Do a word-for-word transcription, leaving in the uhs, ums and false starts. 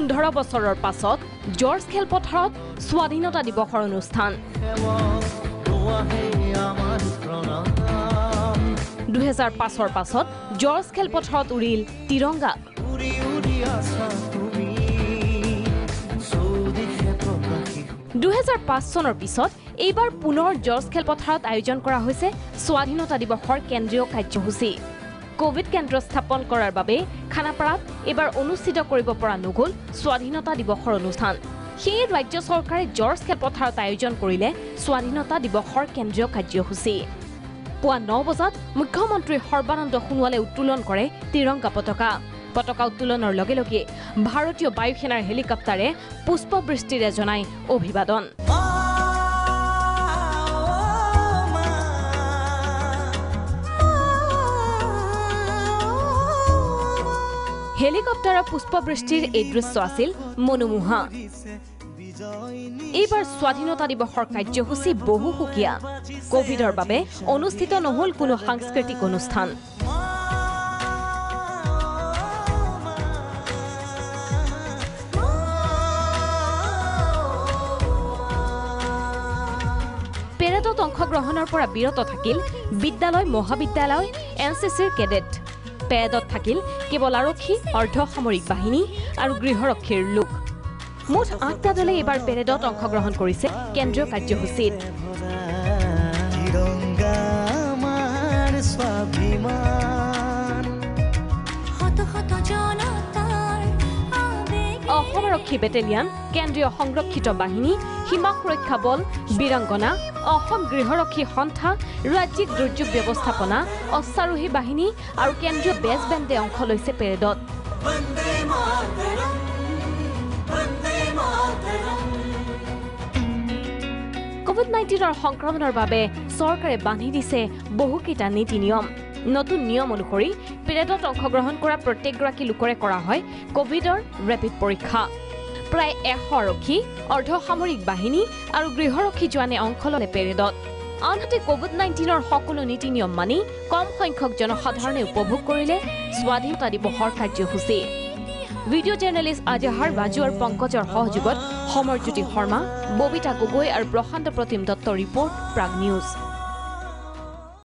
পোন্ধৰ বছৰৰ পাছত জৰ্জ খেলপথাৰত স্বাধীনতা দিৱসৰ অনুষ্ঠান দুই হাজাৰ পাঁচৰ পাছত জৰ্জ খেলপথাৰত উৰিল তিৰংগা দুই হাজাৰ পাঁচ চনৰ পিছত এইবাৰ পুনৰ জৰ্জ খেলপথাৰত আয়োজন কৰা হৈছে স্বাধীনতা দিৱসৰ কেন্দ্ৰীয় কাৰ্যসূচী কোভিড কেন্দ্ৰ স্থাপন কৰাৰ বাবে খানাপাৰাত এবাৰ অনুষ্ঠিত কৰিব পৰা নগল স্বাধীনতা দিৱসৰ অনুষ্ঠান সেই ৰাজ্য চৰকাৰে জৰ্জ খেলপথাৰত আয়োজন কৰিলে স্বাধীনতা দিৱসৰ কেন্দ্ৰীয় কাৰ্যসূচী পুৱা ন বজাত মুখ্যমন্ত্ৰী সৰ্বানন্দ সোণোৱালে উত্তোলন কৰে তিৰংগা পতাকা পতাকা উত্তোলনৰ লগে লগে ভাৰতীয় বায়ুসেনাৰ হেলিকপ্টাৰে পুষ্পবৃষ্টিৰে জনাই অভিবাদন হেলিকপ্টাৰৰ পুষ্পবৃষ্টিৰ এই দৃশ্য আছিল মনোমোহা এইবাৰ স্বাধীনতা দিৱসৰ কাৰ্যসূচী বহু সুকীয়া কোভিডৰ বাবে অনুষ্ঠিত নহল কোনো সাংস্কৃতিক অনুষ্ঠান পেৰেডত অংশগ্ৰহণৰ পৰা বিৰত থাকিল বিদ্যালয় মহাবিদ্যালয় এনচিচিৰ কেডেট পেৰেডত থাকিল কেৱল আৰক্ষী অৰ্ধসামৰিক বাহিনী আৰু গৃহৰক্ষীৰ লোক মুঠ আঠটা দলে এবাৰ পেৰেডত অংশগ্ৰহণ কৰিছে কেন্দ্ৰীয় কাৰ্যসূচীত অসম আৰক্ষী বেটেলিয়ান কেন্দ্ৰীয় সংৰক্ষিত বাহিনী সীমা সুৰক্ষা বল বীৰাংগনা অসম গৃহৰক্ষী সন্থা ৰাজ্যিক দুৰ্যোগ ব্যৱস্থাপনা অশ্বাৰোহী বাহিনী আৰু কেন্দ্ৰীয় বেজ বেণ্ডে অংশ লৈছে পেৰেডত কোভিড নাইণ্টিনৰ সংক্ৰমণৰ বাবে চৰকাৰে বান্ধি দিছে বহুকেইটা নীতি নিয়ম নতুন নিয়ম অনুসৰি পেৰেডত অংশগ্ৰহণ কৰা প্ৰত্যেকগৰাকী লোকৰে কৰা হয় কোভিডৰ ৰেপিড পৰীক্ষা প্ৰায় এশ আৰক্ষী অৰ্ধসামৰিক বাহিনী আৰু গৃহৰক্ষী জোৱানে অংশ ললে পেৰেডত আনহাতে কোভিড নাইণ্টিনৰ সকলো নীতি নিয়ম মানি কম সংখ্যক জনসাধাৰণে উপভোগ কৰিলে স্বাধীনতা দিৱসৰ কাৰ্যসূচী ভিডিঅ' জাৰ্নেলিষ্ট আজাহাৰ ৰাজু আৰু পংকজৰ সহযোগত সমৰজ্যোতি শৰ্মা ববিতা গগৈ আৰু প্ৰশান্ত প্ৰতিম দত্তৰ ৰিপৰ্ট প্ৰাগ নিউজ।